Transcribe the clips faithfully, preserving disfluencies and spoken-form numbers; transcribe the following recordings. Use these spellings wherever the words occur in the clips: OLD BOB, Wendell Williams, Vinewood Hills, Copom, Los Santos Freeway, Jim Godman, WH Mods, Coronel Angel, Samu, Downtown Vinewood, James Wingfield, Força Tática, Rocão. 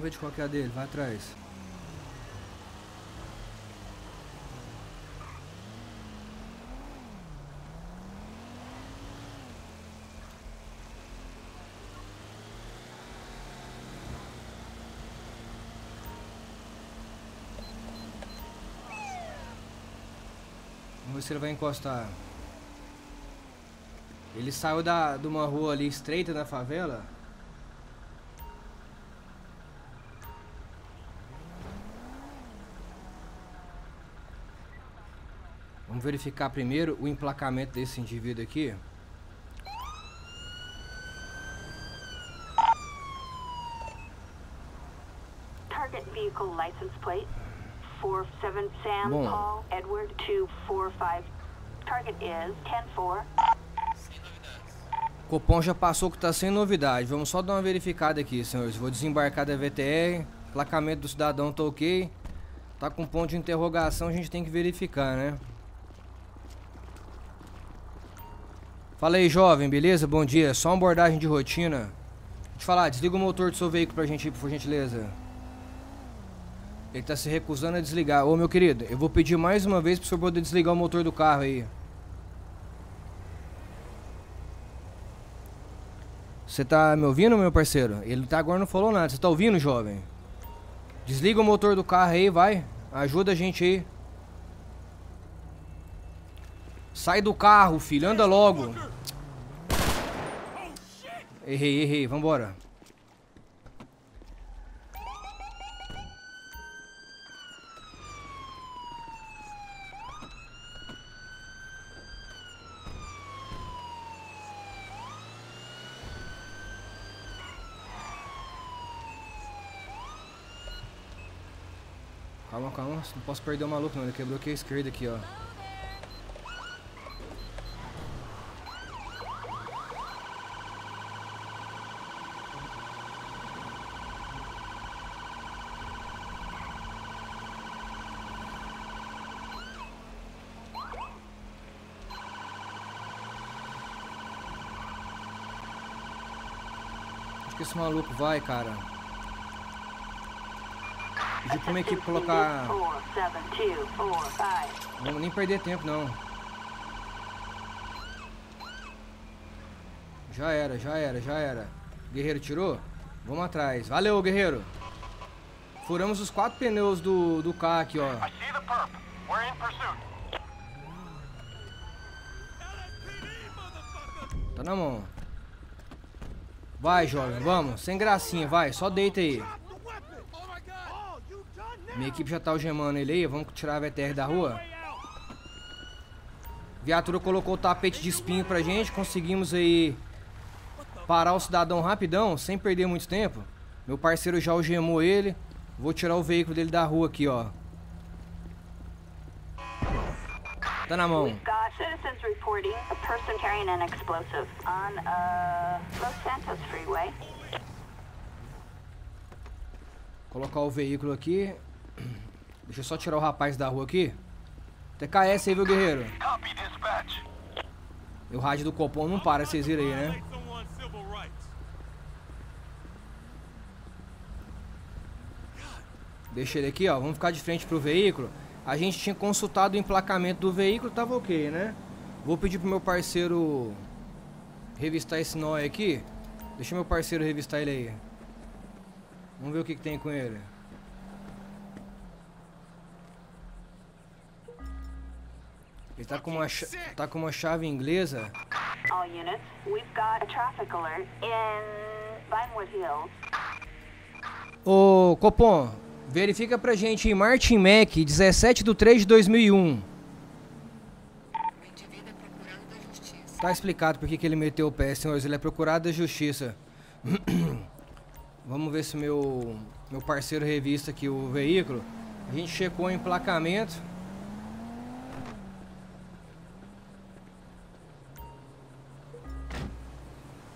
Vamos ver de qual que é a dele, vai atrás. Vamos ver se ele vai encostar. Ele saiu da, de uma rua ali estreita na favela. Vamos verificar primeiro o emplacamento desse indivíduo aqui. Target vehicle license plate quarenta e sete Sam Bom. Paul Edward dois quatro cinco. Target is um zero quatro. Copom já passou que tá sem novidade. Vamos só dar uma verificada aqui, senhores. Vou desembarcar da V T R. Placamento do cidadão tá ok. Tá com ponto de interrogação, a gente tem que verificar, né? Fala aí, jovem, beleza? Bom dia. Só uma abordagem de rotina. Deixa eu te falar, desliga o motor do seu veículo pra gente ir, por gentileza. Ele tá se recusando a desligar. Ô, meu querido, eu vou pedir mais uma vez pro senhor poder desligar o motor do carro aí. Você tá me ouvindo, meu parceiro? Ele tá agora não falou nada. Você tá ouvindo, jovem? Desliga o motor do carro aí, vai. Ajuda a gente aí. Sai do carro, filho. Anda logo. Errei, errei. Vambora. Calma, calma, não posso perder o maluco não, ele quebrou aqui a esquerda aqui, ó. Acho que esse maluco vai, cara. Pedi pra minha equipe colocar... Não vamos nem perder tempo, não. Já era, já era, já era. Guerreiro tirou? Vamos atrás. Valeu, guerreiro. Furamos os quatro pneus do, do carro aqui, ó. Tá na mão. Vai, jovem, vamos. Sem gracinha, vai. Só deita aí. Minha equipe já tá algemando ele aí, vamos tirar a V T R da rua. A viatura colocou o tapete de espinho pra gente, conseguimos aí parar o cidadão rapidão, sem perder muito tempo. Meu parceiro já algemou ele, vou tirar o veículo dele da rua aqui, ó. Tá na mão. Colocar o veículo aqui. Deixa eu só tirar o rapaz da rua aqui. T K S aí, viu, guerreiro? E o rádio do Copom não para, vocês viram aí, né? Deixa ele aqui, ó. Vamos ficar de frente pro veículo. A gente tinha consultado o emplacamento do veículo, tava ok, né? Vou pedir pro meu parceiro revistar esse nó aqui. Deixa meu parceiro revistar ele aí. Vamos ver o que, que tem com ele. Ele tá com uma, tá com uma chave inglesa. All units, we've got a traffic alert in Vinewood Hills. Ô, Copom, verifica pra gente em Martin Mac, dezessete de três de dois mil e um. Tá explicado porque que ele meteu o pé, senhores. Ele é procurado da justiça. Vamos ver se meu, meu parceiro revista aqui o veículo. A gente checou o emplacamento.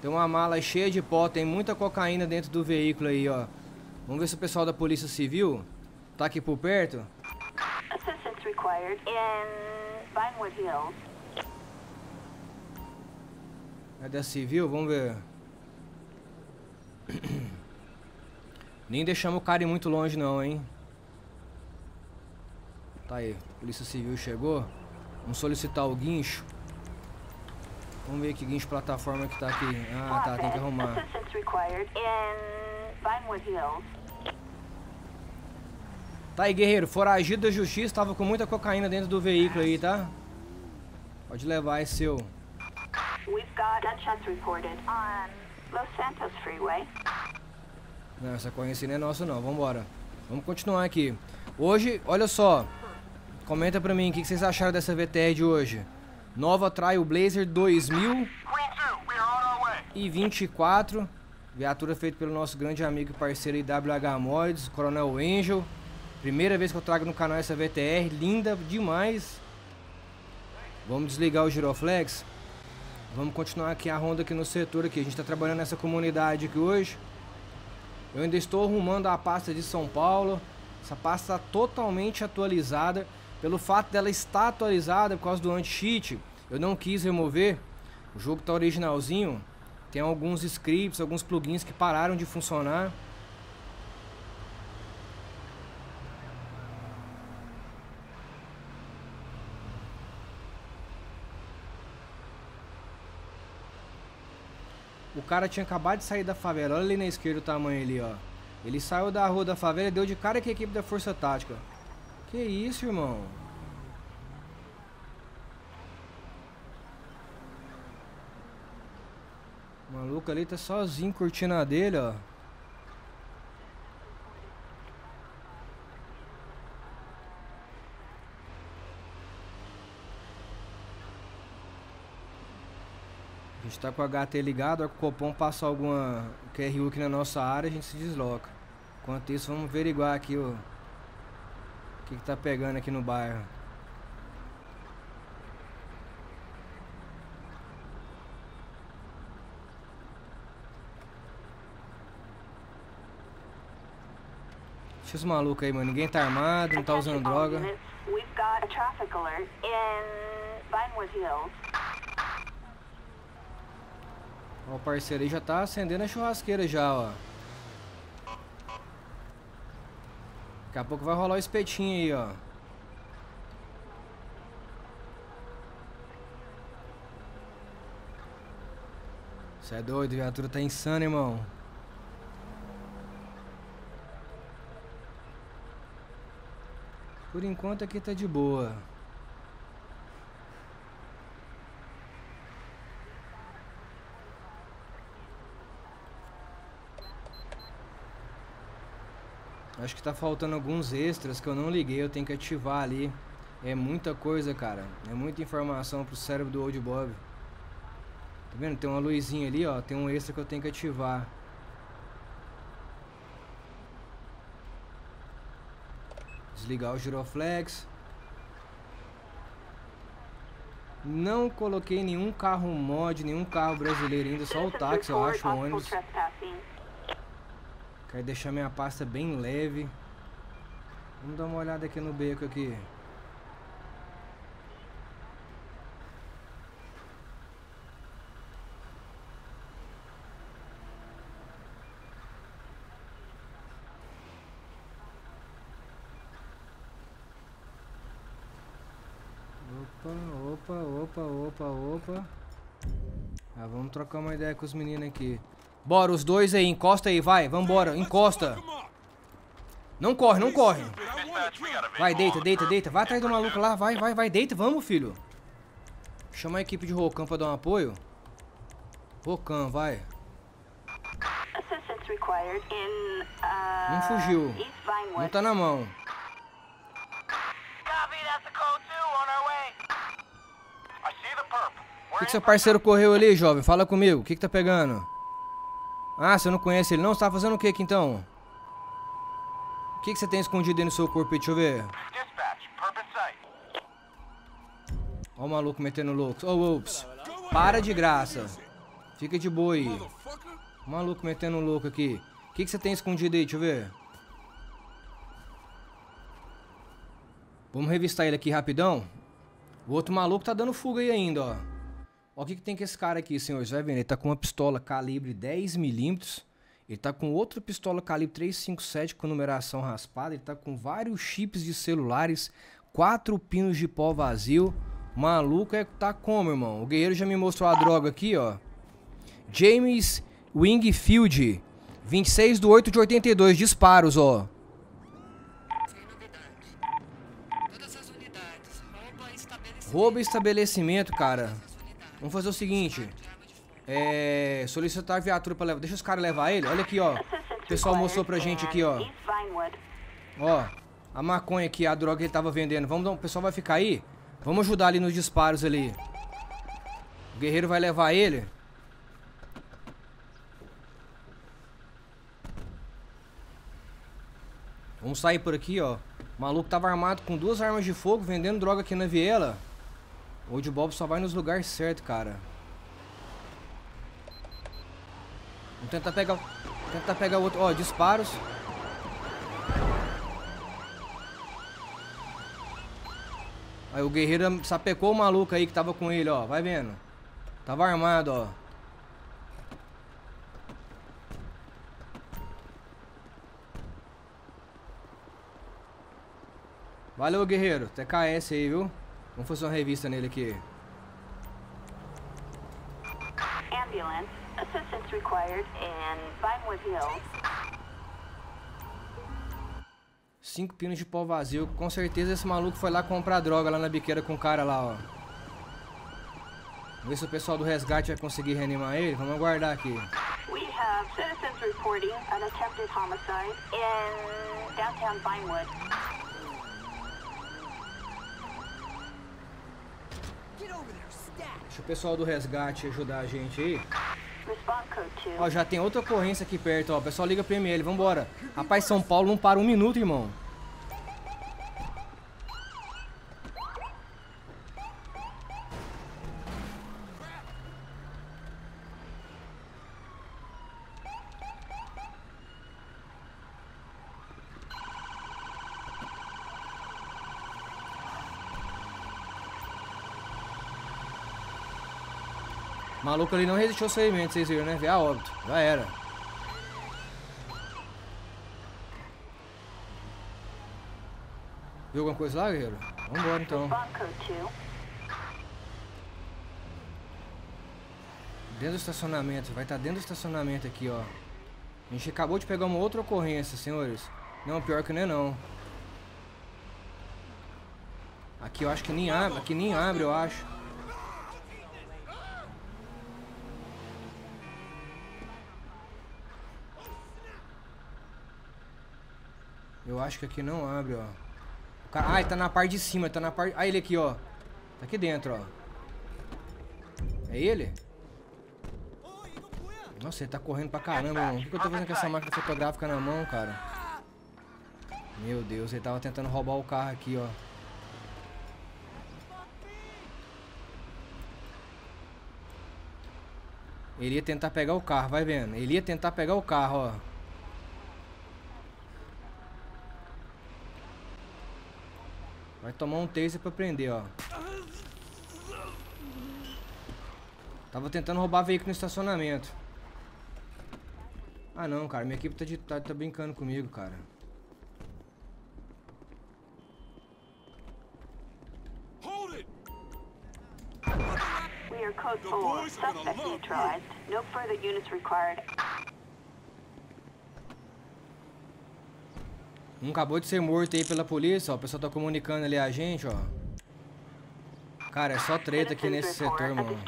Tem uma mala cheia de pó, tem muita cocaína dentro do veículo aí, ó. Vamos ver se o pessoal da Polícia Civil tá aqui por perto. Assistance required in Vinewood Hills. É da Civil, vamos ver. Nem deixamos o cara ir muito longe não, hein? Tá aí, a Polícia Civil chegou. Vamos solicitar o guincho. Vamos ver que guincho plataforma que tá aqui. Ah, tá, tem que arrumar. Tá aí, guerreiro. Foragido da justiça, tava com muita cocaína dentro do veículo aí, tá? Pode levar, é seu. We've got gunshots reported on Los Santos Freeway. Não, essa corrente não é nossa não, vambora. Vamos continuar aqui. Hoje, olha só. Comenta pra mim, o que vocês acharam dessa V T R de hoje? Nova Trailblazer dois mil e vinte e quatro. Viatura feita pelo nosso grande amigo e parceiro aí, W H Mods, Coronel Angel. Primeira vez que eu trago no canal essa V T R, linda demais. Vamos desligar o giroflex. Vamos continuar aqui a ronda aqui no setor aqui. A gente tá trabalhando nessa comunidade aqui hoje. Eu ainda estou arrumando a pasta de São Paulo. Essa pasta está totalmente atualizada. Pelo fato dela estar atualizada por causa do anti-cheat, eu não quis remover. O jogo está originalzinho. Tem alguns scripts, alguns plugins que pararam de funcionar. O cara tinha acabado de sair da favela. Olha ali na esquerda o tamanho ali, ó. Ele saiu da rua da favela e deu de cara com a equipe da Força Tática. Que isso, irmão? O maluco ali tá sozinho curtindo a dele, ó. A gente tá com o H T ligado, a Copom passa alguma Q R U aqui na nossa área, a gente se desloca. Enquanto isso, vamos averiguar aqui o, o que, que tá pegando aqui no bairro. Deixa os malucos aí, mano. Ninguém tá armado, não tá usando droga. Ó, o parceiro aí já tá acendendo a churrasqueira já, ó. Daqui a pouco vai rolar o espetinho aí, ó. Você é doido, a viatura tá insana, irmão. Por enquanto aqui tá de boa. Acho que tá faltando alguns extras que eu não liguei, eu tenho que ativar ali. É muita coisa, cara. É muita informação pro cérebro do O L D Bob. Tá vendo? Tem uma luzinha ali, ó. Tem um extra que eu tenho que ativar. Desligar o giroflex. Não coloquei nenhum carro mod, nenhum carro brasileiro ainda. Só o táxi, eu acho, o ônibus. Quero deixar minha pasta bem leve. Vamos dar uma olhada aqui no beco aqui. Opa, opa, opa, opa, opa. Ah, vamos trocar uma ideia com os meninos aqui. Bora, os dois aí, encosta aí, vai, vambora, encosta. Não corre, não corre. Vai, deita, deita, deita. Vai atrás do maluco lá, vai, vai, vai, deita, vamos, filho. Chama a equipe de Rocão pra dar um apoio. Rocão, vai. Não fugiu. Não tá na mão. O que que seu parceiro correu ali, jovem? Fala comigo, o que que tá pegando? Ah, você não conhece ele não? Você tá fazendo o que aqui então? O que que você tem escondido aí no seu corpo aí? Deixa eu ver. Ó o maluco metendo louco. Oh, ops. Para de graça. Fica de boa aí. O maluco metendo louco aqui. O que que você tem escondido aí? Deixa eu ver. Vamos revistar ele aqui rapidão. O outro maluco tá dando fuga aí ainda, ó. Ó, o que que tem com esse cara aqui, senhores? Vai ver, ele tá com uma pistola calibre dez milímetros. Ele tá com outra pistola calibre três cinco sete com numeração raspada. Ele tá com vários chips de celulares, quatro pinos de pó vazio. Maluco é que tá como, irmão? O guerreiro já me mostrou a droga aqui, ó. James Wingfield, vinte e seis de oito de oitenta e dois, disparos, ó. Rouba estabelecimento, cara. Vamos fazer o seguinte. É... solicitar viatura pra levar. Deixa os caras levar ele. Olha aqui, ó. O pessoal mostrou pra gente aqui, ó. Ó. A maconha aqui, a droga que ele tava vendendo. Vamos dar um... O pessoal vai ficar aí. Vamos ajudar ali nos disparos ali. O guerreiro vai levar ele. Vamos sair por aqui, ó. O maluco tava armado com duas armas de fogo, vendendo droga aqui na viela. O Old Bob só vai nos lugares certos, cara. Vamos tentar pegar... Tentar pegar o outro... Ó, disparos. Aí o guerreiro sapecou o maluco aí que tava com ele, ó. Vai vendo. Tava armado, ó. Valeu, guerreiro. T K S aí, viu? Vamos fazer uma revista nele aqui. Ambulance, assistance required in Vinewood Hills. Cinco pinos de pó vazio. Com certeza esse maluco foi lá comprar droga lá na biqueira com o cara lá, ó. Vamos ver se o pessoal do resgate vai conseguir reanimar ele. Vamos aguardar aqui. We have citizens reporting an attempted homicide in downtown Vinewood. Deixa o pessoal do resgate ajudar a gente aí. Ó, já tem outra ocorrência aqui perto, ó. O pessoal liga pra M L, vambora. Rapaz, São Paulo não para um minuto, irmão. O maluco ali não resistiu ao ferimento, vocês viram, né? Veio a óbito. Já era. Viu alguma coisa lá, guerreiro? Vambora, então. Dentro do estacionamento. Vai estar dentro do estacionamento aqui, ó. A gente acabou de pegar uma outra ocorrência, senhores. Não, pior que nem não. Aqui eu acho que nem abre. Aqui nem abre, eu acho. Eu acho que aqui não abre, ó. O cara... Ah, ele tá na parte de cima, ele tá na parte... Ah, ele aqui, ó. Tá aqui dentro, ó. É ele? Nossa, ele tá correndo pra caramba, mano. O que eu tô fazendo com essa máquina fotográfica na mão, cara? Meu Deus, ele tava tentando roubar o carro aqui, ó. Ele ia tentar pegar o carro, vai vendo. Ele ia tentar pegar o carro, ó. Vai tomar um taser pra prender, ó. Tava tentando roubar veículo no estacionamento. Ah não, cara. Minha equipe tá, de, tá, tá brincando comigo, cara. Um acabou de ser morto aí pela polícia, ó. O pessoal tá comunicando ali a gente, ó. Cara, é só treta aqui nesse setor, mano.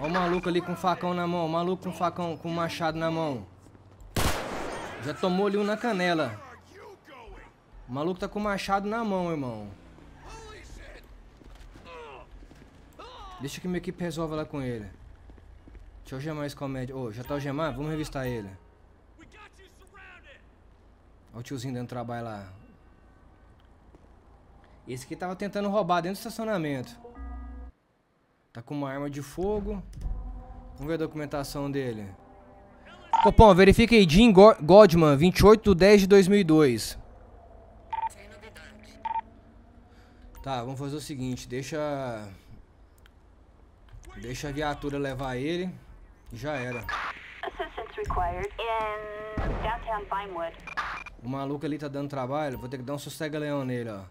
Ó o maluco ali com facão na mão. O maluco com facão, com machado na mão. Já tomou ali um na canela. O maluco tá com machado na mão, irmão. Deixa que minha equipe resolva lá com ele. Deixa eu gemar esse comédia. Ô, oh, já tá o gemar? Vamos revistar ele. Olha o tiozinho dentro do trabalho lá. Esse aqui tava tentando roubar dentro do estacionamento. Tá com uma arma de fogo. Vamos ver a documentação dele. Copom, verifica aí. Jim Godman, vinte e oito de dez de dois mil e dois. Tá, vamos fazer o seguinte. Deixa... Deixa a viatura levar ele. Já era. O maluco ali tá dando trabalho. Vou ter que dar um sossega-leão nele, ó.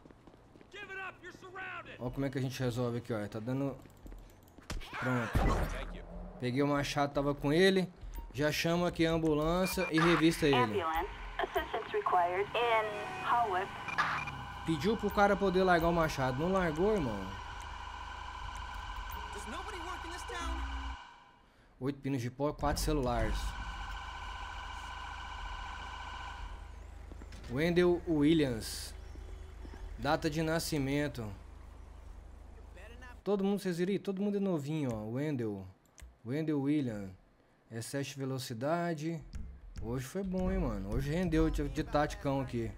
Ó como é que a gente resolve aqui, ó. Tá dando... Pronto. Peguei o machado, tava com ele. Já chamo aqui a ambulância e revista ele. Pediu pro cara poder largar o machado. Não largou, irmão. Oito pinos de pó, quatro celulares. Wendell Williams. Data de nascimento. Todo mundo, vocês viram? Todo mundo é novinho, ó. Wendell. Wendell Williams. Excesso de velocidade. Hoje foi bom, hein, mano. Hoje rendeu de taticão aqui.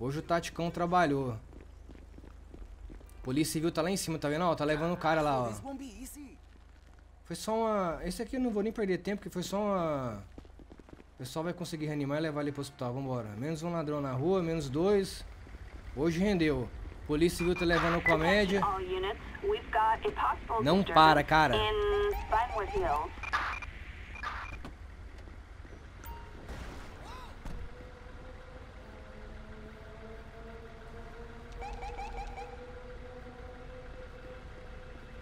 Hoje o taticão trabalhou. Polícia Civil tá lá em cima, tá vendo? Ó, tá levando o cara lá, ó. Foi só uma... Esse aqui eu não vou nem perder tempo, porque foi só uma... O pessoal vai conseguir reanimar e levar ele pro hospital. Vambora. Menos um ladrão na rua, menos dois. Hoje rendeu. Polícia Civil tá levando comédia. Não para, cara.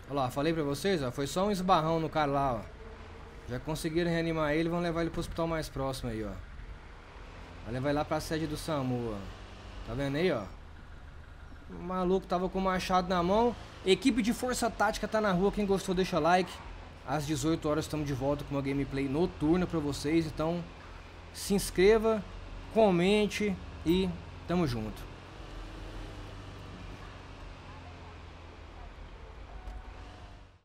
Olha lá, falei pra vocês, ó, foi só um esbarrão no cara lá, ó. Já conseguiram reanimar ele, vão levar ele pro hospital mais próximo aí, ó. Vai levar ele lá pra sede do Samu, ó. Tá vendo aí, ó? O maluco tava com o machado na mão. Equipe de Força Tática tá na rua, quem gostou deixa like. Às dezoito horas estamos de volta com uma gameplay noturna pra vocês, então se inscreva, comente e tamo junto.